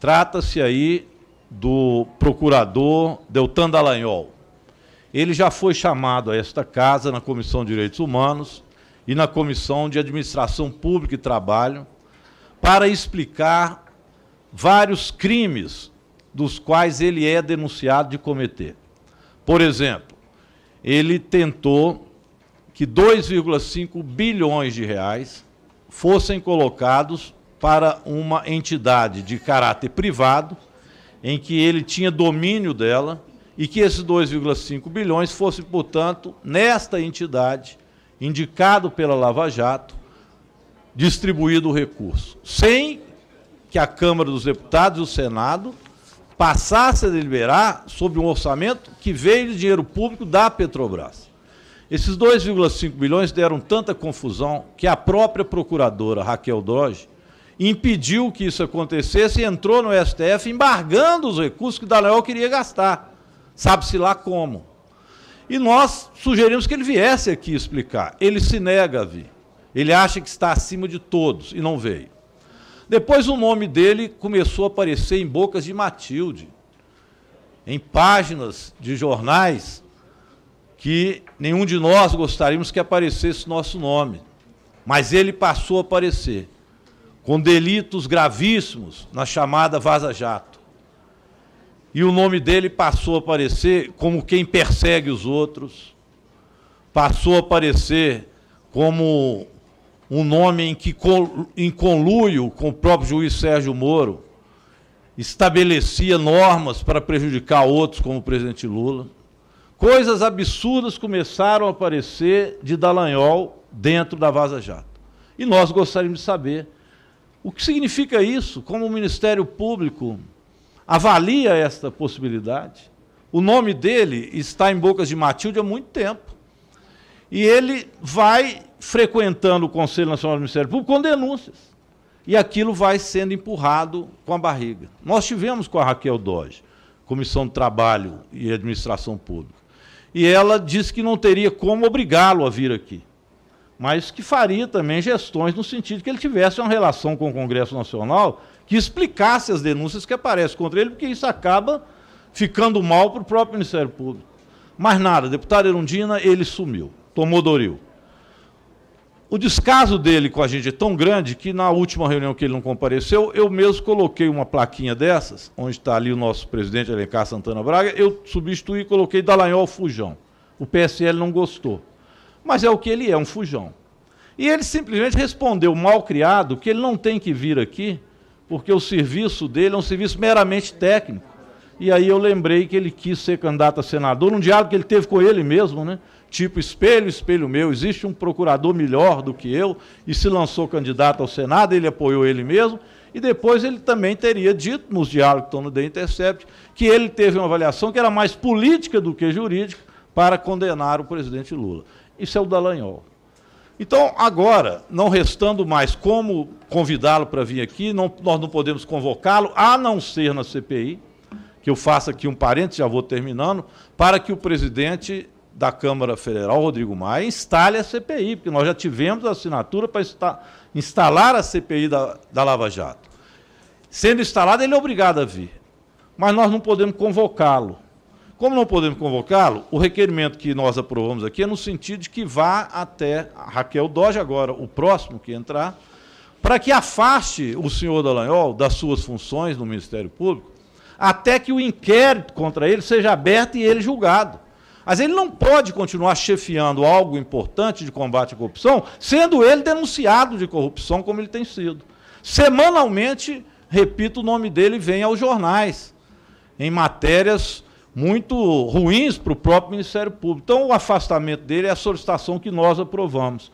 Trata-se aí do procurador Deltan Dallagnol. Ele já foi chamado a esta casa, na Comissão de Direitos Humanos e na Comissão de Administração Pública e Trabalho, para explicar vários crimes dos quais ele é denunciado de cometer. Por exemplo, ele tentou que 2,5 bilhões de reais fossem colocados para uma entidade de caráter privado, em que ele tinha domínio dela, e que esses 2,5 bilhões fossem, portanto, nesta entidade, indicado pela Lava Jato, distribuído o recurso, sem que a Câmara dos Deputados e o Senado passassem a deliberar sobre um orçamento que veio de dinheiro público da Petrobras. Esses 2,5 bilhões deram tanta confusão que a própria procuradora Raquel Dodge impediu que isso acontecesse e entrou no STF embargando os recursos que Dallagnol queria gastar. Sabe-se lá como. E nós sugerimos que ele viesse aqui explicar. Ele se nega a vir. Ele acha que está acima de todos e não veio. Depois o nome dele começou a aparecer em bocas de Matilde, em páginas de jornais que nenhum de nós gostaríamos que aparecesse nosso nome. Mas ele passou a aparecer com delitos gravíssimos na chamada Vaza Jato. E o nome dele passou a aparecer como quem persegue os outros, passou a aparecer como um nome em que, em conluio com o próprio juiz Sérgio Moro, estabelecia normas para prejudicar outros, como o presidente Lula. Coisas absurdas começaram a aparecer de Dallagnol dentro da Vaza Jato. E nós gostaríamos de saber o que significa isso, como o Ministério Público avalia esta possibilidade. O nome dele está em bocas de Matilde há muito tempo. E ele vai frequentando o Conselho Nacional do Ministério Público com denúncias. E aquilo vai sendo empurrado com a barriga. Nós tivemos com a Raquel Dodge, Comissão de Trabalho e Administração Pública, e ela disse que não teria como obrigá-lo a vir aqui, mas que faria também gestões no sentido que ele tivesse uma relação com o Congresso Nacional que explicasse as denúncias que aparecem contra ele, porque isso acaba ficando mal para o próprio Ministério Público. Mas nada, deputado Irundina, ele sumiu, tomou Doril. O descaso dele com a gente é tão grande que, na última reunião que ele não compareceu, eu mesmo coloquei uma plaquinha dessas, onde está ali o nosso presidente, Alencar Santana Braga, eu substituí e coloquei Dallagnol fujão. O PSL não gostou. Mas é o que ele é, um fujão. E ele simplesmente respondeu, mal criado, que ele não tem que vir aqui, porque o serviço dele é um serviço meramente técnico. E aí eu lembrei que ele quis ser candidato a senador, num diálogo que ele teve com ele mesmo, né? Tipo, espelho, espelho meu, existe um procurador melhor do que eu, e se lançou candidato ao Senado, ele apoiou ele mesmo, e depois ele também teria dito, nos diálogos que estão no The Intercept, que ele teve uma avaliação que era mais política do que jurídica para condenar o presidente Lula. Isso é o Dallagnol. Então, agora, não restando mais como convidá-lo para vir aqui, nós não podemos convocá-lo, a não ser na CPI, que eu faço aqui um parênteses, já vou terminando, para que o presidente da Câmara Federal, Rodrigo Maia, instale a CPI, porque nós já tivemos a assinatura para instalar a CPI da Lava Jato. Sendo instalado, ele é obrigado a vir, mas nós não podemos convocá-lo. Como não podemos convocá-lo, o requerimento que nós aprovamos aqui é no sentido de que vá até a Raquel Dodge, agora o próximo que entrar, para que afaste o senhor Dallagnol das suas funções no Ministério Público, até que o inquérito contra ele seja aberto e ele julgado. Mas ele não pode continuar chefiando algo importante de combate à corrupção, sendo ele denunciado de corrupção como ele tem sido. Semanalmente, repito, o nome dele vem aos jornais, em matérias muito ruins para o próprio Ministério Público. Então, o afastamento dele é a solicitação que nós aprovamos.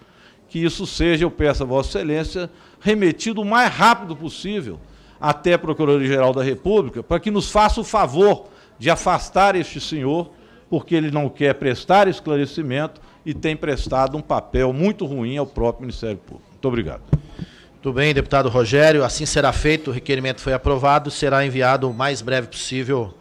Que isso seja, eu peço a Vossa Excelência, remetido o mais rápido possível até a Procuradoria-Geral da República, para que nos faça o favor de afastar este senhor, porque ele não quer prestar esclarecimento e tem prestado um papel muito ruim ao próprio Ministério Público. Muito obrigado. Muito bem, deputado Rogério. Assim será feito, o requerimento foi aprovado, será enviado o mais breve possível